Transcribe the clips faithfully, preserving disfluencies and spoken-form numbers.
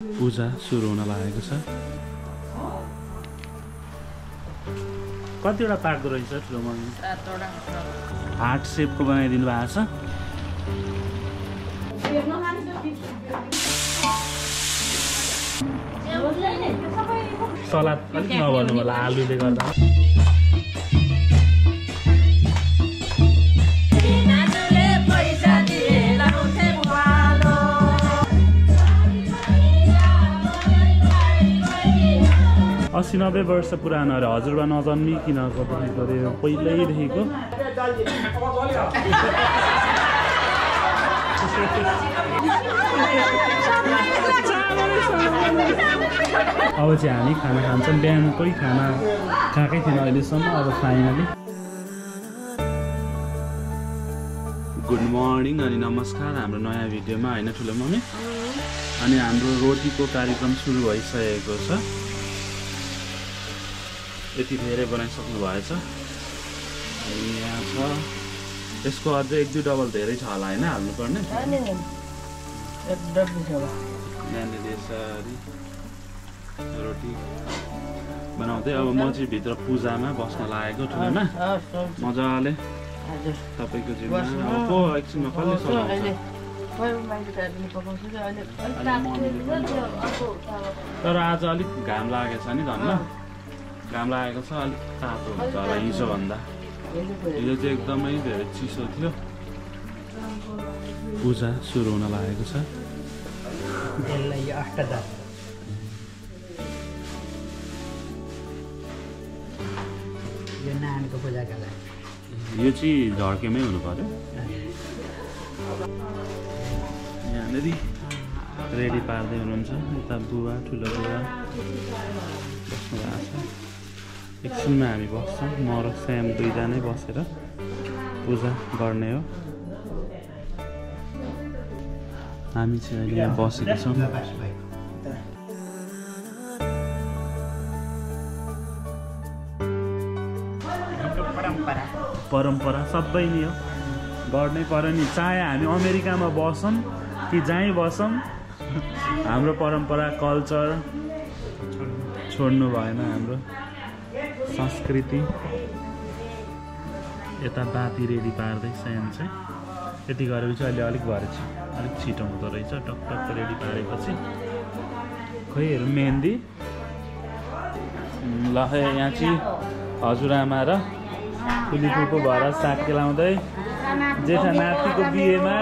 पूजा सुरु हुन लागेको छ। कतिवटा पार्ट रहेछ ठुलो मन? सातवटा। हार्ट शेपको बनाइदिनु भएको छ। सलाद अलिक नभन्नु होला आलुले गर्दा। अस्सी नब्बे वर्ष पुरानो अरे हजुरबा नजन्मी किन कति गऱ्यो पहिल्यैदेखिको। अब चाहिँ हामी खाना खान्छौँ, बिहान कोही खाना खाएकै थिएन अहिलेसम्म, अब फाइनली। गुड मर्निङ अनि नमस्कार हाम्रो नयाँ भिडियोमा होइन ठुलो मम्मी। अनि हाम्रो रोटीको कार्यक्रम सुरु भइसकेको छ। यति धेरै बनाइसक्नु भएछ। अनि यहाँ छ यसको अझै एक दुई डबल धेरै छ होला हैन हाल्नुपर्ने। रोटी बनाउँदै अब म चाहिँ भित्र पूजामा बस्न लागेको ठुलोमा मजाले। तपाईँको जिम्मा एकछिनमा कसले चलाउँछ? तर आज अलिक घाम लागेछ नि धन्न, घाम लागेको छ, अलिक तातो हुन्छ होला हिजोभन्दा। हिजो चाहिँ एकदमै धेरै चिसो थियो। पूजा सुरु हुन लागेको छ। यो चाहिँ झर्केमै हुनु पर्यो। यहाँनिर रेडी पार्दै हुनुहुन्छ यता बुवा, ठुलो बुवा बस्नु भएको छ। एकछिनमा हामी बस्छौँ, म र श्याम दुईजनै बसेर पूजा गर्ने हो। हामी चाहिँ अहिले यहाँ बसेको छौँ। परम्परा सबै नै हो, गर्नै पर्यो नि। चाहे हामी अमेरिकामा बसौँ कि जहीँ बसौँ, हाम्रो परम्परा कल्चर छोड्नु भएन। हाम्रो संस्कृति यता बाती रेडी पार्दै स्याम चाहिँ यति गरेपछि अहिले अलिक भरेछ, अलिक छिटो हुँदो रहेछ। टकटक रेडी पारेपछि खोइ मेहन्दी ल। यहाँ चाहिँ हजुरआमा र फुलीको भएर साग केलाउँदै जेठा नातिको बिहेमा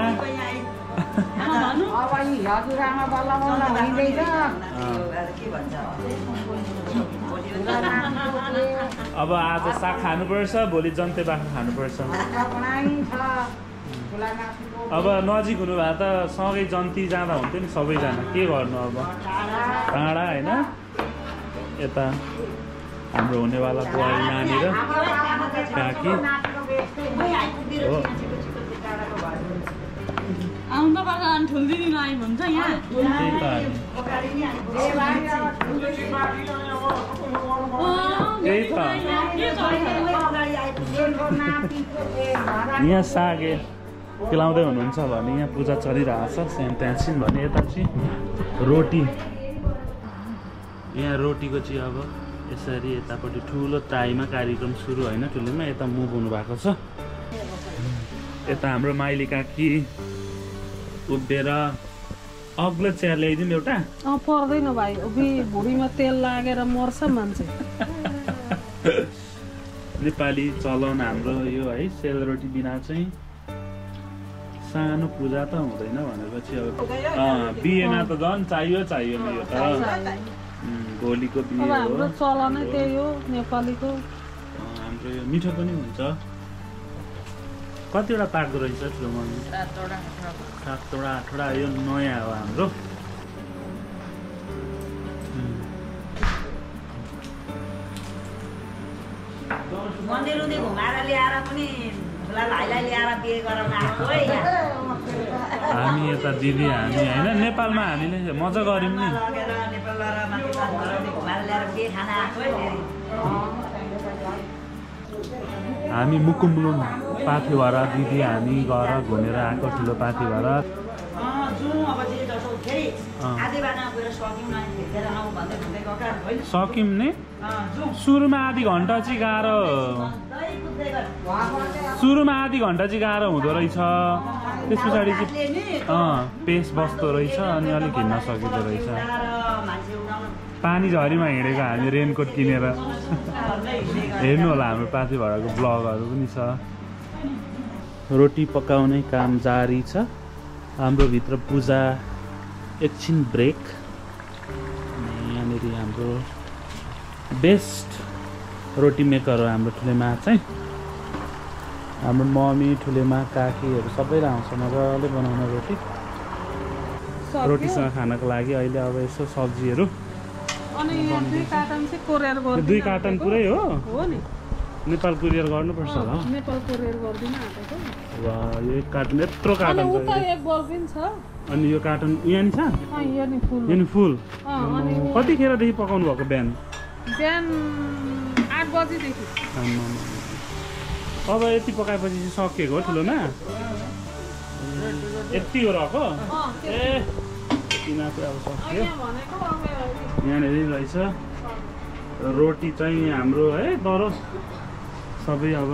अब आज साग खानुपर्छ, भोलि जन्ते बाख्रा खानुपर्छ। अब नजिक हुनु भए त सँगै जन्ती जाँदा हुन्थ्यो नि सबैजना, के गर्नु अब टाढा होइन। यता हाम्रो हुनेवाला बुहारी नानी र काकी हो। यहाँ सागे केलाउँदै हुनुहुन्छ भने यहाँ पूजा चलिरहेको छ। स्याम त्यहाँछिन भने यता चाहिँ रोटी, यहाँ रोटीको चाहिँ अब यसरी यतापट्टि ठुलो ताईमा कार्यक्रम सुरु होइन ठुलोमा। यता मुभ हुनुभएको छ। यता हाम्रो माइली काकी उभिएर अग्लो चियर ल्याइदिनु एउटा। अँ पर्दैन भाइ, उभि भुँडीमा तेल लागेर मर्छ मान्छे। नेपाली चलन हाम्रो यो है, सेलरोटी बिना चाहिँ सानो पूजा त हुँदैन। भनेपछि अब बिहेमा त झन् चाहियो चाहियो नि, यो त भोलिको बिहे हो। हाम्रो चलनै त्यही हो नेपालीको। हाम्रो यो मिठो पनि हुन्छ। कतिवटा पार्को रहेछ ठुलो मम्मी? सातवटा आठवटा। यो नयाँ हो हाम्रो। मन्दिरले घुमाएर ल्याएर पनि भाइलाई ल्याएर बिहे गराउन आएको है हामी यता दिदी। हामी होइन नेपालमा हामीले मजा गऱ्यौँ नि, हामी मुकुम्लुङ पाथी भएर दिदी हामी घर घुमेर आएको ठुलो पाथी भएर। सक्यौँ नि सुरुमा आधी घण्टा चाहिँ गाह्रो सुरुमा आधी घण्टा चाहिँ गाह्रो हुँदो रहेछ, त्यस पछाडि चाहिँ पेस बस्दो रहेछ अनि अलिक हिँड्न सकिँदो रहेछ। पानी झरीमा हिँडेको हामी रेनकोट किनेर हेर्नु होला, हाम्रो पाथी भाडाको ब्लगहरू पनि छ। रोटी पकाउने काम जारी छ हाम्रो। भित्र पूजा एकछिन ब्रेक। यहाँ हाम्रो बेस्ट रोटी मेकर हो हाम्रो ठुलेमा चाहिँ। हाम्रो मम्मी ठुलेमा काकीहरू सबैले आउँछ मजाले बनाउन रोटी। रोटीसँग खानको लागि अहिले अब यसो सब्जीहरू दुई कार्टन पुरै हो नेपाल कुरियर गर्नुपर्छ होला। नेपाल कुरियर गर्दिन आएको वा यो एक कार्टन यत्रो कार्टन छ। अनि यो एक बल्बिन छ अनि यो कार्टन यहाँ नि छ। अ यहाँ नि फुल यहाँ नि फुल। अ अनि कति खेर देखि पकाउनु भएको? बिहान बिहान आठ बजे देखि। अब यति पकाएपछि सकिएको हो ठुलोमा? यति हो रको? ए किना चाहिँ अब सक्यो। यहाँ नि रहेछ रोटी चाहिँ हाम्रो है दरो। सबै अब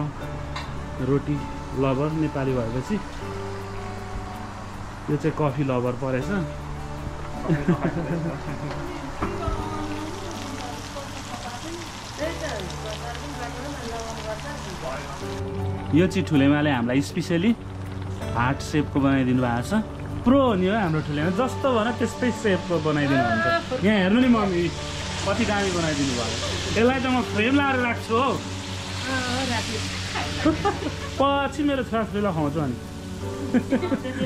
रोटी लभर नेपाली भएपछि यो चाहिँ कफी लभर परेछ। यो चाहिँ ठुलेमाले हामीलाई स्पेसली हार्ट सेपको बनाइदिनु भएको छ। प्रो हो नि हो हाम्रो ठुलेमा, जस्तो भन त्यस्तै सेपको बनाइदिनु हुन्छ। यहाँ हेर्नु नि मम्मी कति दामी बनाइदिनु भयो। यसलाई त म फ्रेम लाएर राख्छु हौ, पछि मेरो छोराछोरीलाई खुवाउँछु। अनि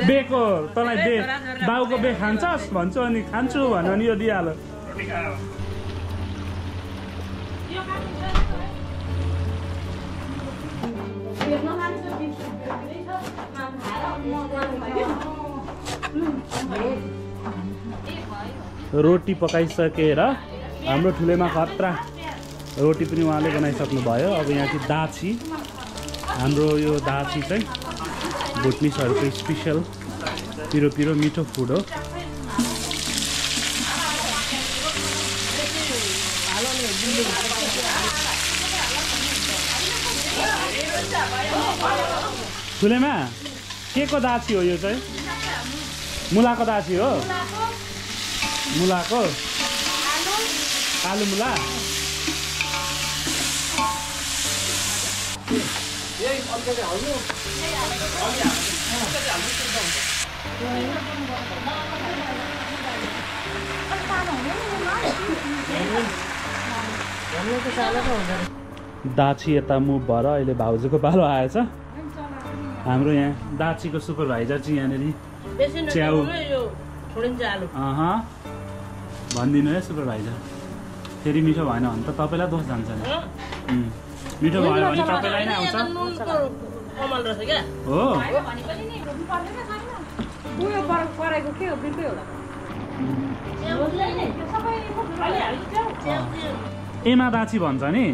बेको तँलाई बे बाउको बे खान्छस् भन्छु अनि खान्छु भन्यो नि यो दिइहाल। रोटी पकाइसकेर हाम्रो ठुलेमा खतरा रोटी पनि उहाँले बनाइसक्नुभयो। अब यहाँ चाहिँ दाछी, हाम्रो यो दाछी चाहिँ भुटनिसहरूको स्पेसल पिरो पिरो मिठो फुड हो। ठुलेमा के को दाछी हो यो चाहिँ? मुलाको दाछी हो। मुलाको आलु मुला। दाछी यता मुभ भएर अहिले भाउजूको पालो आएछ। हाम्रो यहाँ दाछीको सुपरभाइजर चाहिँ यहाँनिर च्याउ भनिदिनु है सुपरभाइजर। फेरि मिठो भएन भने त तपाईँलाई दोष जान्छ नि। मिठो भयो भने तपाईँलाई नै आउँछ। हो एमा दाछी भन्छ नि।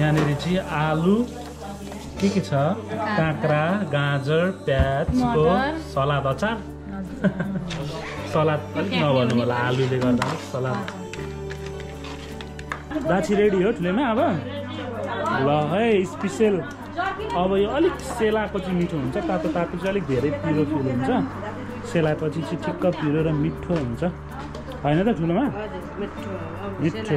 यहाँनिर चाहिँ आलु के के छ, काँक्रा, गाजर, प्याजको सलाद, अचार। सलाद पनि नभन्नु होला आलुले गर्दा सलाद। दाछी रेडी हो ठुलेमा अब ल है स्पेसल। अब यो अलिक सेलाको चाहिँ मिठो हुन्छ, तातो तातो चाहिँ अलिक धेरै पिरो फिल हुन्छ। सेलाएपछि चाहिँ ठिक्क पिरो र मिठो हुन्छ होइन त ठुलोमा? मिठो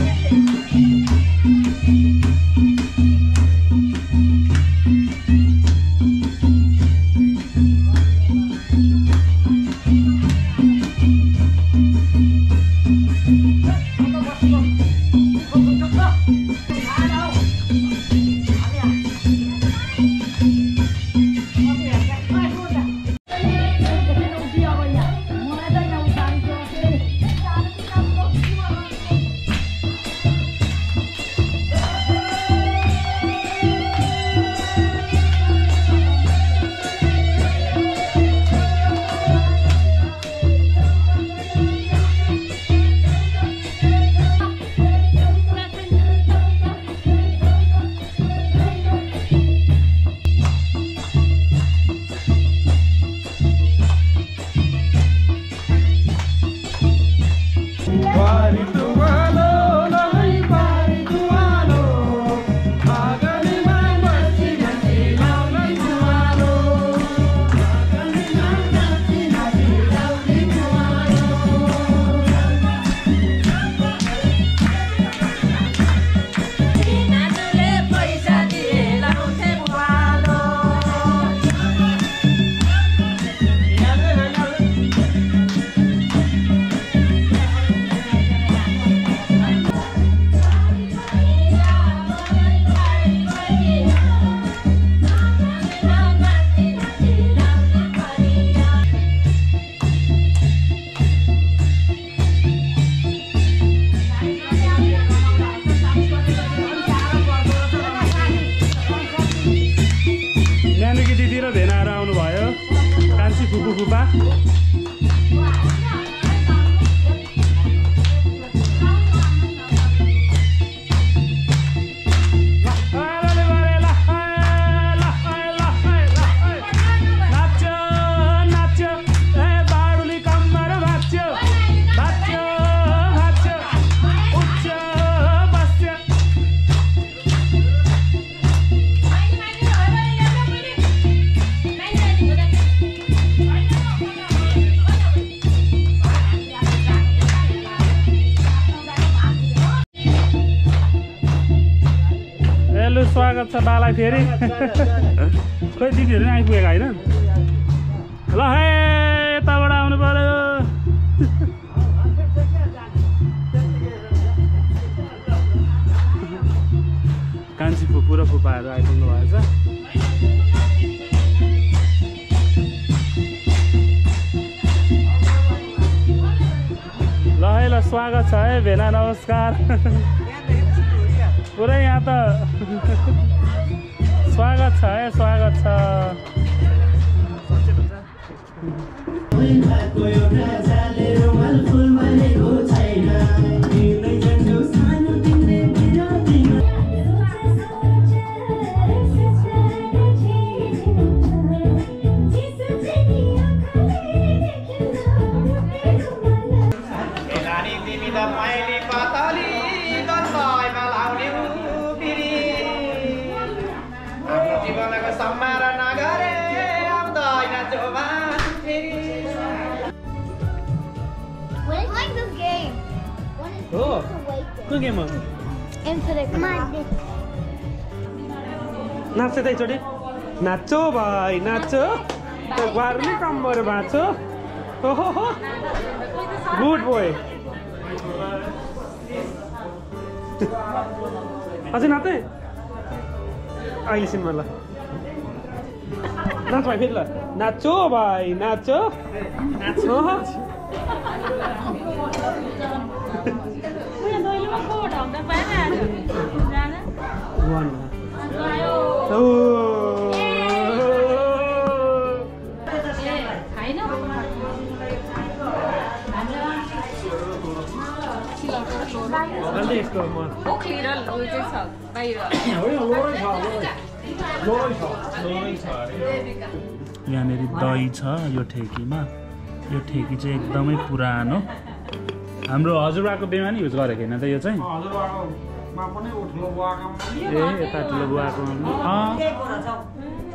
बुबा स्वागत छ बालाई फेरि खै दिदीहरु नि आइपुगेका हैन ल हे यताबाट आउनु पर्यो कान्छी फुपू र फुपाहरु आइपुग्नु भएछ ल हे ल स्वागत छ है भेना नमस्कार पूरा यहाँ त स्वागत छ है स्वागत छ Oh, good game. Infinite. Nacho, they told it. Nacho, by Nacho. The warming come more about so. Good boy. As in, I listen. That's my Hitler. Nacho, by Nacho. Nacho. One. Oh. I know. यहाँ मेरी दही छ यो ठेकीमा यो ठेकी चाहिँ एकदमै पुरानो हाम्रो हजुरबाको बेमा नि युज गरेको हैन त यो चाहिँ ए यता ठुलो बुवाको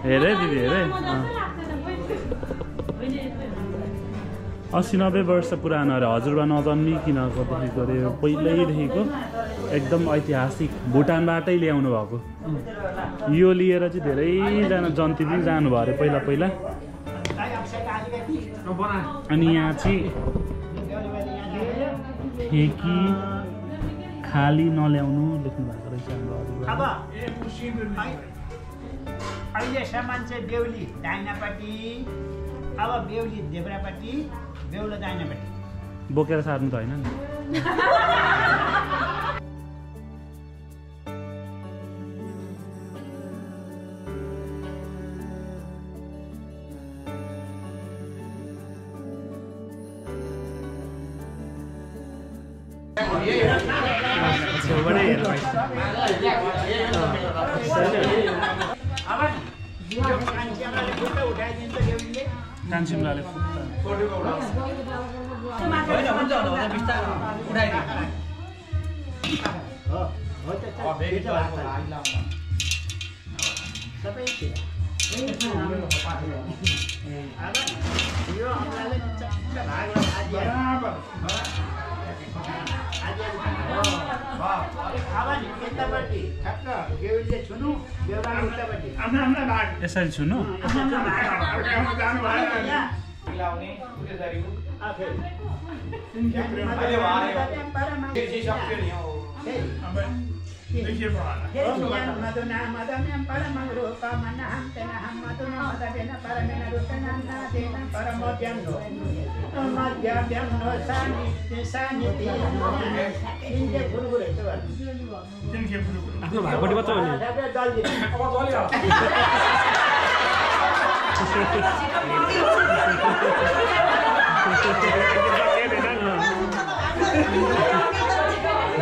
हेरे दिदी हेरे अस्सी नब्बे वर्ष पुरानो अरे हजुरबा नजन्मिकन कतिखेर यो पहिल्यैदेखिको एकदम ऐतिहासिक भुटानबाटै ल्याउनु भएको यो लिएर चाहिँ धेरैजना जन्ती पनि जानुभयो अरे पहिला पहिला अनि यहाँ चाहिँ ठेकी खाली नल्याउनु लेख्नु भएको रहेछ अब ए मुसिमलाई अहिले सामान चाहिँ बेउली दाइनापट्टि अब बेउली देब्रापट्टि बेउला दाइनापट्टि बोकेर सार्नु त हैन नि यसरी छुनु आफ्नो भागबाट बचाउने कतिचोटी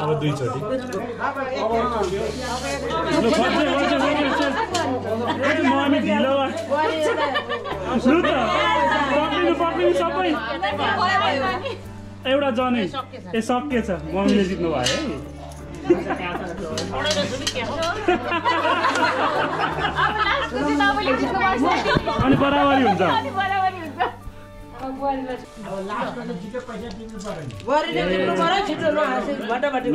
अब दुईचोटी सबै एउटा जनै ए सकेछ मम्मीले जित्नु भयो है बराबरी हुन्छ बराबरी बराबरी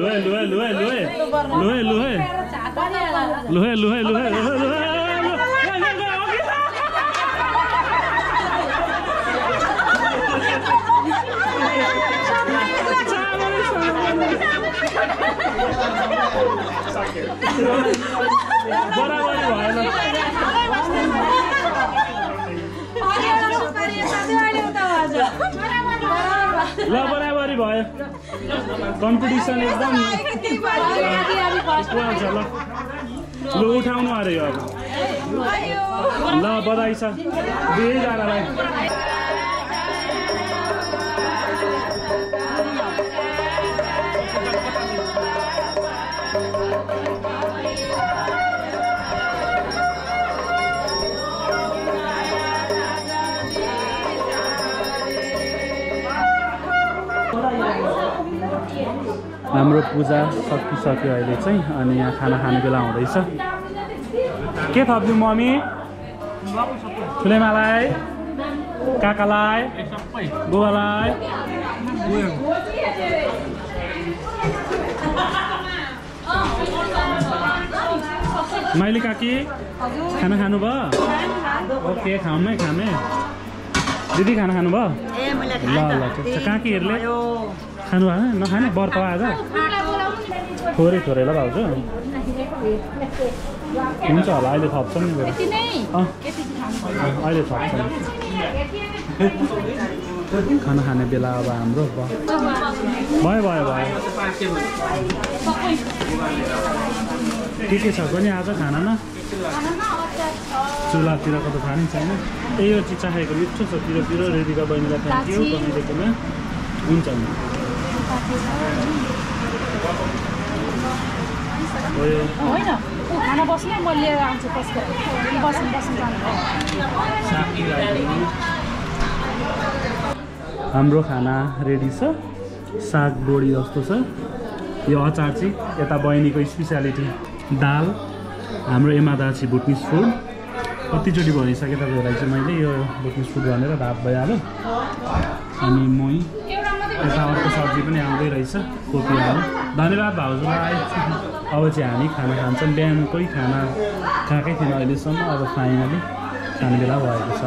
भयो कम्पिटिसन एकदम ल उठाउनु अरे अब ल बधाई छ दुईजनालाई हाम्रो पूजा सकिसक्यो अहिले चाहिँ अनि यहाँ खाना खाने बेला हुँदैछ के थप्दियो मम्मी ठुलेमालाई काकालाई बुबालाई माइली काकी खाना खानु भयो ओके खामै खामै दिदी खाना खानु भयो ल ल काकीहरुले खानु भएन नखाने व्रत हो आज थोरै थोरै ल भाउजू हुन्छ होला अहिले थप्छ नि अहिले थप्छ खाना खाने बेला अब हाम्रो भयो भयो भयो के के छ पनि आज खानामा चुलातिरको त खानै छैन ए यो चिज चाहेको मिठो छ तिरोतिर रेडिका बहिनीलाई थ्याङ्क यू भनिदिएकोमा हुन्छ खाना बस्ने म लिएर आउँछु कसको बस्नु बस्नु हाम्रो खाना रेडी छ साग बोडी जस्तो छ यो अचार चाहिँ यता बहिनीको स्पेसियालिटी दाल हाम्रो एमा दाछी भुटमिस फुड कतिचोटि भनिसकेँ तपाईँहरूलाई चाहिँ मैले यो भुटमिस फुड भनेर भात भइहाल्यो अनि मही यता अर्को सब्जी पनि आउँदै रहेछ कोपी आलु धन्यवाद भाउजूलाई अब चाहिँ हामी खाना खान्छौँ बिहान कोही खाना खाएकै थिएन अहिलेसम्म अब फाइनली खाने बेला भएको छ।